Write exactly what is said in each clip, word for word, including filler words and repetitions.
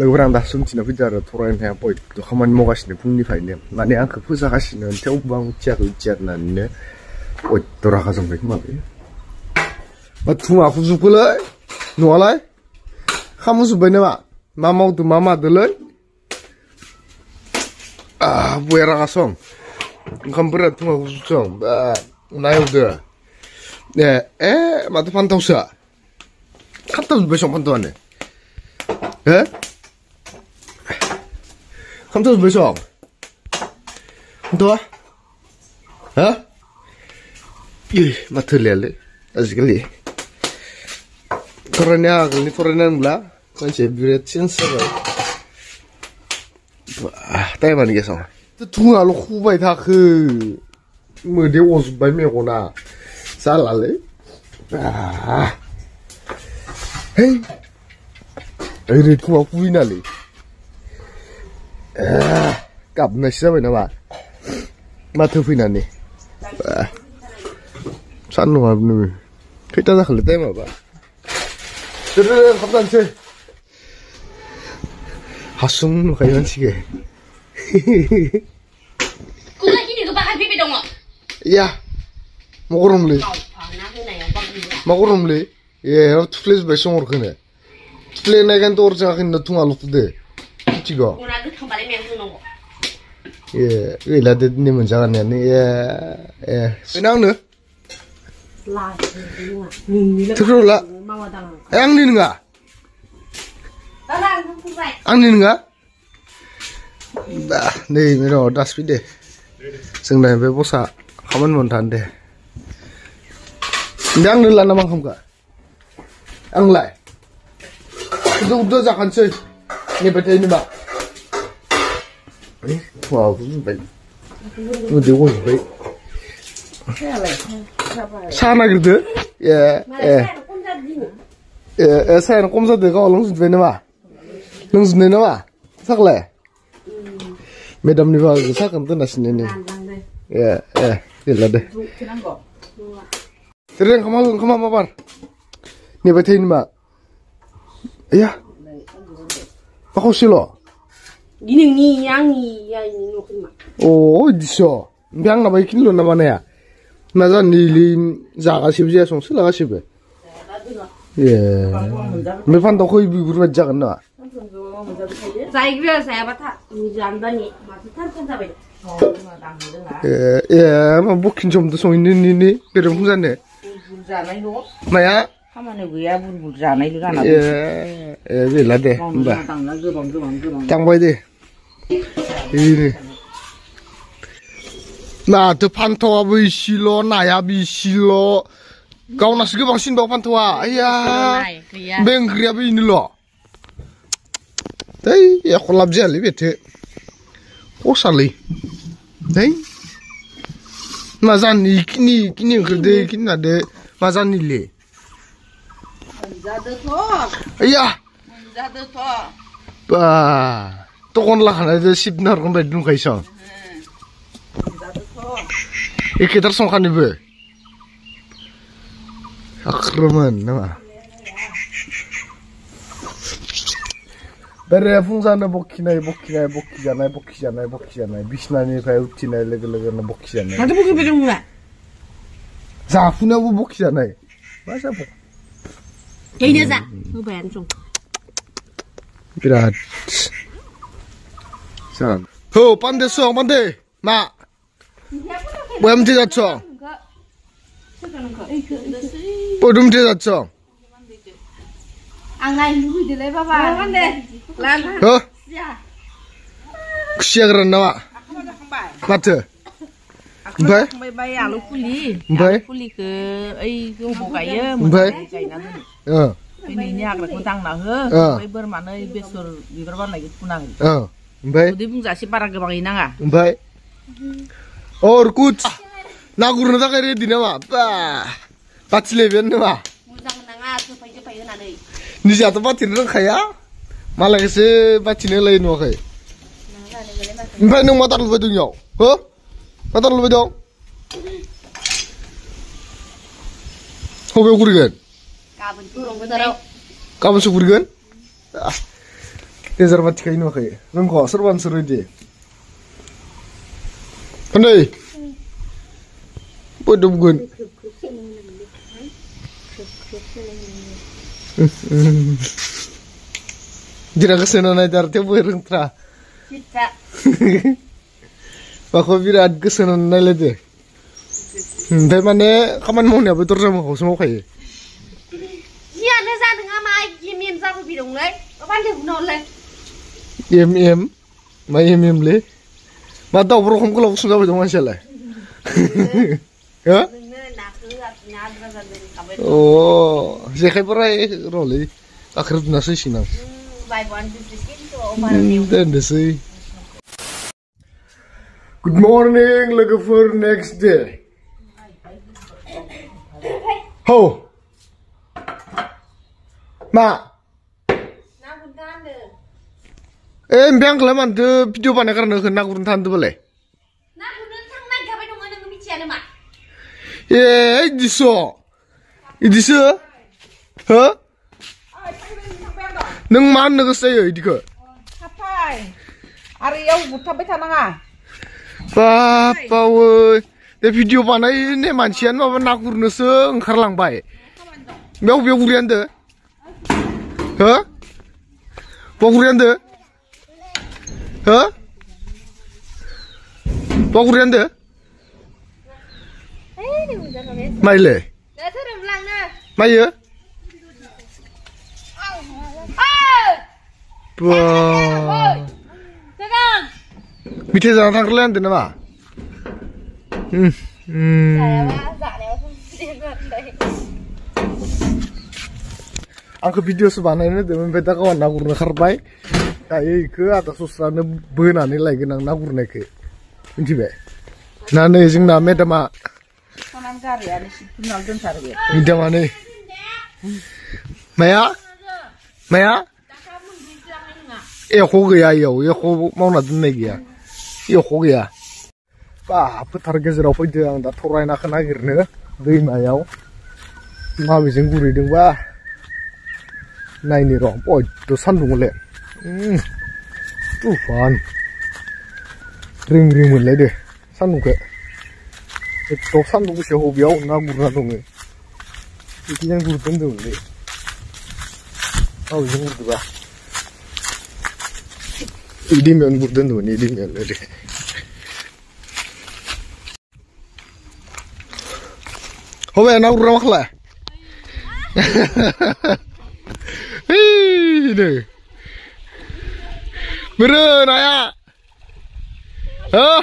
Lepas dah suntian kita ada toran yang boleh tu kaman mogas ni pun ni faham. Mana angka pusat kasih nanti aku bangun cakap cakap nanti, oh torak sampai kembali. Macam aku suka lah, nualai. Kamu suka ni mak, mama tu mama dulu. Ah buaya kasong, kamu berat tu aku suka. Naik tu, eh eh macam pantau sah. Kata besok pantau ni, eh? Kamu tu besok, tu ah, ah, ih mati lele, asyik lele. Toranya agak ni toranya mula, macam berat sensor. Ah, tanya mana dia sama? Tu orang luar kubai tak ke, muda orang kubai macam mana? Salah le. Ah, hey, ada tu orang kubai nali. Kap nasi apa nama? Mata finan ni. Sanu apa ni? Kita dah keluar tema apa? Terus kapten sih. Hasung kajian sih. Kau lagi ni tu bahan pipi dong ah? Ya, makurum le. Makurum le. Ya, tu flash besong orang ni. Flash ni kan tu orang jangan natung alat deh. Cikgu. Yeah, ini lah tadi ni macam mana ni? Yeah, yeah. Kenapa ni? Terus lah. Ang ni nga? Ang ni nga? Dah, ni mereka dah speed deh. Senggai berbosa, kawan montan deh. Yang ni lah nama kamu kah? Ang lai. Itu udah jangan sih. Ni betul ni mak. Eh, wow, betul. Betul betul. Siapa gitu? Ya, eh. Eh, saya nak komsat dek awal langsung betul ni mak. Langsung ni mak. Sakleh. Madam ni mak, sakam tu nasi ni. Ya, eh, ni lah deh. Terus kamu kamu apa bar? Ni betul ni mak. Ya. Pakau silo. Ini ni yang ni yang ini nak. Oh, diso. Yang nak baikin lo nama naya. Macam ni lim jaga sih je, songsi laga sih be. Yeah. Melayan tak kau ibu berbuat jangan na. Saya ibu saya baca jangan ni. Yeah, yeah. Macam bukin jom tu song ini ni ni berumur sana. Naya. Kamu ni gaya pun berjalan itu kan? Ya, ya, bila deh, bah. Tangguh deh. Ini. Nah, tu pantau abu silo, naya abu silo. Kau nasi ke bangsin bawa pantau ah? Ayah. Bengkri abu ini lo. Tapi, ya kalau belajar lebih tu. Kosali. Tapi, macam ni kini kini kerde kini ada macam ni le. Jadu tok. Ayah. Jadu tok. Bah, tukon lah ada sibnar kau berdua kaisang. Jadu tok. Ikhtar songkan ibu. Akraman, nama. Berefungsi na bokinai, bokinai, bokijanai, bokijanai, bokijanai. Bishna ni kau utinai, lega-lega na bokijanai. Macam buku berdua. Zafuna bu bokijanai. Macam apa? Ini dah, lupa anjung. Berat. Siapa? Ho, pandai song, pandai. Mak. Boleh tidak song? Boleh tidak song? Angai lupa dia lepas apa? Pandai. Ho. Siapa kerana mak? Mata. Baik. Baik, aku pulih. Baik. Pulih ke, eh, kau buka ya, baik. Ini ni agak kurang lah, he. Baik bermana besar, berapa lagi punang. Udah bungzasi para kebangin nggak? Baik. Or kuch, nak guru ntar kiri di nama apa? Pasti lebih nama. Muzang nengah tu payu payu nanti. Ni siapa pasti neng kaya? Malah si pasti neng lain wahai. Baik neng mata lupa tu nyok, huh? Mata lupa dong. Kau berkurban? Kamu berkurban? Kamu berkurban? Teaser macam kain macam, rengkau serban seru je. Pandai, bodoh gun. Jira kesenan ajar tiap orang tra. Kita. Pak Kofirat kesenan naik lagi. Tapi mana kaman mau ni apa tu ramah kau semua kaye. Iya, nuzan dengan mai yemin saya berhidung leh, kapan dia bunuh leh. Yem yem, mai yem yem leh. Mata obrol kamu kalau sudah berjumpa siapa? Ya? Oh, siapa perai roli? Akhirnya nasi siang. Dan nasi. Good morning, looking for next day. Ho, ma. Eh, biang kelamaan tu video panen kerana nak urun tan tu boleh. Nak urun tan naik apa dong orang tu bicara macam. Yeah, ini so, ini so, huh? Neng mana nak saya ini ke? Apa? Hari yang buat apa tanah ah? Papa, deh video panen ni manusian apa nak urun sen kerlang baik. Biar biar kurian deh, huh? Biar kurian deh. Huh? Bagus kan tu? Mai le? Mai ya? Wah. Bicara tentang tangkalan tu nama? Hmm. Angkat video sebanyak ini, teman kita kawan nak urut kerbai. Kaya ikut atas susah ne benar ni lagi nang nakur nak ke, macam ni. Nana izin nama dia mak. Kanan karya ni si punal dan sarjana. Macam mana? Maya, Maya. Eh, kau gaya yo, yo kau mau nak tunai gaya, yo kau gaya. Bah, apa target serapa je yang dah thorai nak nakir ne, dari Maya. Mau izin guru dia bah. Nai ni rom, oh tu sandung le. Hmm, tu fan, ring ring mula deh, sanu ke, itu sanu tu siapa biar nak guna dong eh, itu yang guna tu ni, awak yang guna bah, ini memang guna tu ni, ini memang deh. Kau yang nak guna macam apa? Hei deh. Beren ayah, huh?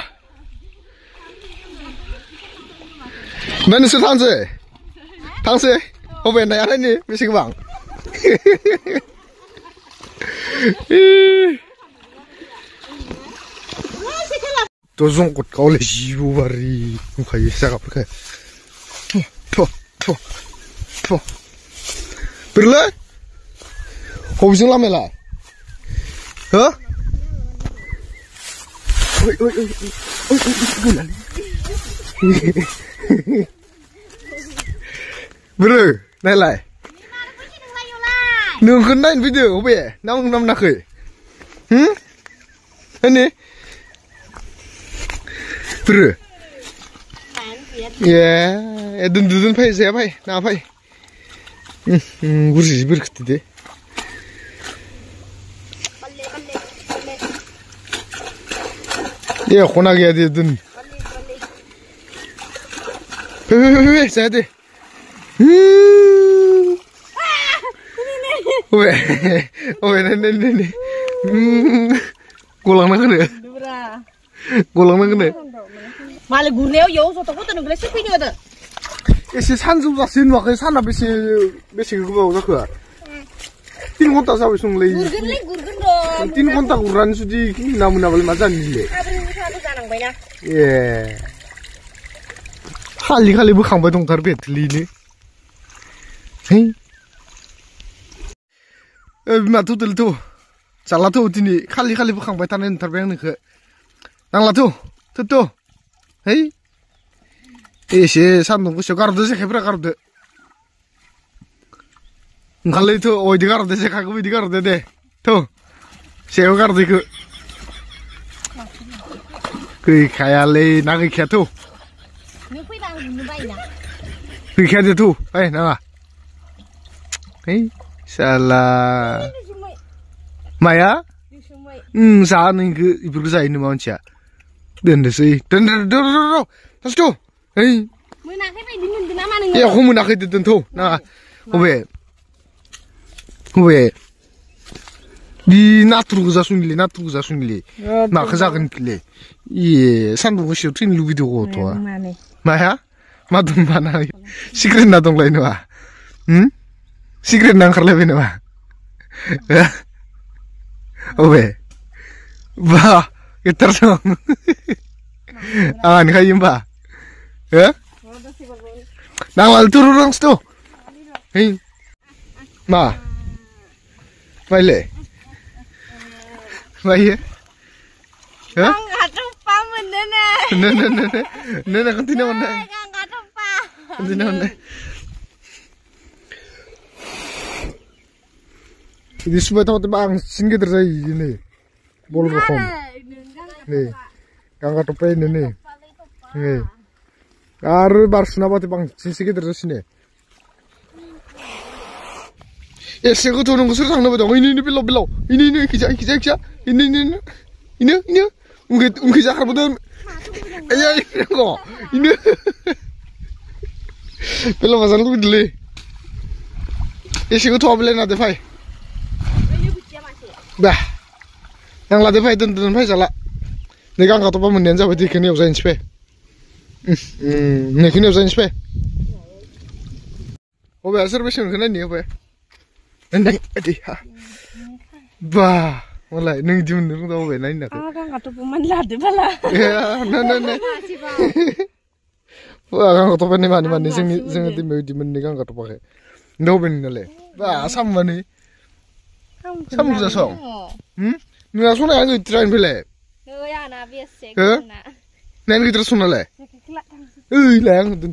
Mana si Tang Si? Tang Si, kau beri ayah ni mesti kebang. Tu zongkut kau le jibu bari, mukai segap pergi. Tuh, tuh, tuh. Berle? Kau bising lama lah, huh? Oi oi oi oi oi oi oi. Bro, naik lai. Nung kau naik video, kau beh. Nampak nampak nak eh? Hmm? Ini. Bro. Yeah, dun dun dun pay siapa pay? Nak pay? Hmm, kursi berkati deh. ये खोना गया थी तुम। हे हे हे हे शायद। ओए ओए नहीं नहीं नहीं। गोलंग ना करे। गोलंग ना करे। माले गुरने हो यों सोता को तो नगले से पिन्यो तो। ऐसे सांसुबा सिंवा के सांना बेसे बेसे गुबाव जाकर। Tin gonta sa usung lei. Gurgun lei gurgun dong. Tin gonta guran sudi kina muna bal mazan ni le. Abang ni satu janang bayna. Yeah. Khali khali bukan bayong karbet li ni. Hey. Eh matu tel tu. Salah tu tini khali khali bukan baytanen karbet ni ke. Nang latu tu tu. Hey. Ese sandung busyo kardo se kebra kardo. Ngalai tu oi digar de se kaku digar de de. Tu. Seo kardo ku. Kui khayale nagi khatu. Ni pui bang ni bai na. Kui khade tu. Ai na. Ei. Sala. Maya? Hmm, sa ning ku ibru sai ni mancha. Dendesei. Dendro dro. Tas tu. Hey. Ya, aku muna kaya dito nto. Na, obe, obe. Di natru zasungle, natru zasungle. Ma kazagan kile. Iye, sandu kusyo tin lubido ko toa. Ma ya, ma dumba na. Secret na tong lain wa. Hmm? Secret na ang karlebin wa. Obe. Ba, kitarsong. Ah, ni kaya ba? Ya? Nang lal turun orang situ. Hei, ma, baile, baile. Hah? Angkat rupa mana? Nene, nene, nene kantina mana? Angkat rupa. Kantina mana? Ini semua tempat bang singgih terjadi ini. Bolu berkom. Nih, angkat rupa ini nih. Nih. Aru baru nabat bang, sisi kita terus ni. Ya, segera tu nunggu serang nabat. Ini ini belau belau, ini ini kisah kisah kisah, ini ini ini ini, ungkit ungkit cakar betul. Ayah ini kok, ini belau macam tu beli. Ya, segera tu abel nak defai. Bah, yang lah defai dan dan defai salah. Negara kata pun mendengar seperti kini usai inspek. Nek ini apa jenis pe? Oh, biasa bersih kan ni apa? Neng, adik ha. Bah, malah neng jom neng tahu apa neng nak. Ah, kan kata peman lada bala. Ya, neng neng neng. Wah, kan kata peman ni mana mana ni, seng seng itu mewujud mana kan kata pakai. Tahu peman ni le. Bah, sama ni. Sama juga song. Hmm, ni asal ni aku terain bela. Oh ya, na biasa. Hah? Neng kita terus mana le? Uy, lang dun.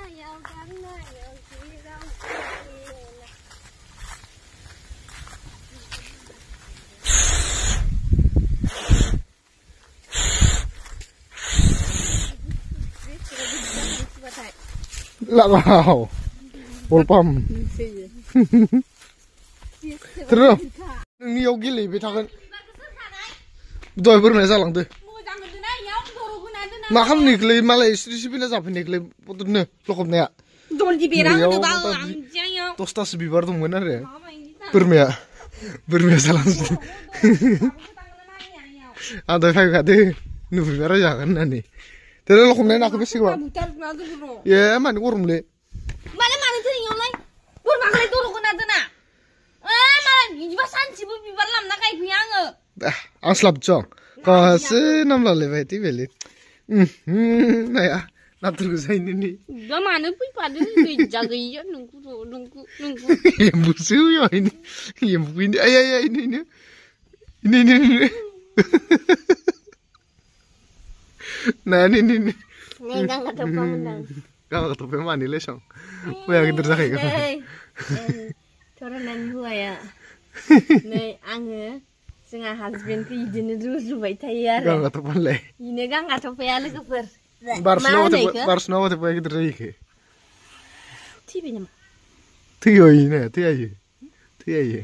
yêu gắn là yêu chỉ đâu là vào bồn pump được nhiều cái gì bị thằng đôi bữa này ra lằng đi Makam ni kelih malai istri si pina sampai ni kelih potong ni lokop ni ya. Jom di berang tu bau angjang. Tosta sebibar tu mana re? Bermea, bermea salam. Ada file kat dia, nubi berang jangan nani. Tadi lokop ni nak bersih wah. Ya, mana korum le? Mana mana tu ni orang? Korum mana tu lokop ni tu na? Eh, mana? Ibasan cipu bibar lam nak kayak piang. Eh, aslap cong. Kau se nampak lebih ti beli. Hmm, naya, nak terus ini ni. Dah mana pun pada ni jaga iya, nunggu, nunggu, nunggu. Yang busuk ya ini, yang bukan ini, ayah ayah ini ini, ini ini ini. Nah ini ini. Nenggang kata pemandan. Kau kata pemandan lesong. Bayar kita terus kau. Corang dan buah ya. Nih angge. Sengah husband tu izin terus buat tayar. Gang atau pelai? Ini gang atau pelai keper. Barsnawa tu, barsnawa tu pelai kita lagi ke. Tiap ni mana? Tiap ini, tiap ini, tiap ini.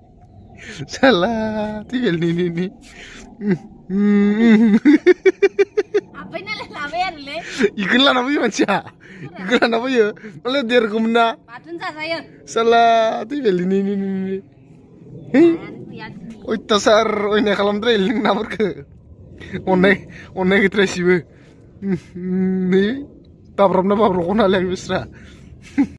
Salah, tigel ni ni ni. Apa ini le lawan le? Ikanlah nabi macam, ikanlah nabi ya. Malah dia rumna. Patun saya. Salah, tigel ni ni ni ni. Hei, oi tasar, oi nak kalam trail ni nak berke. Onai, onai kita siwe. Ni, tak pernah pernah kau nak lagi besar.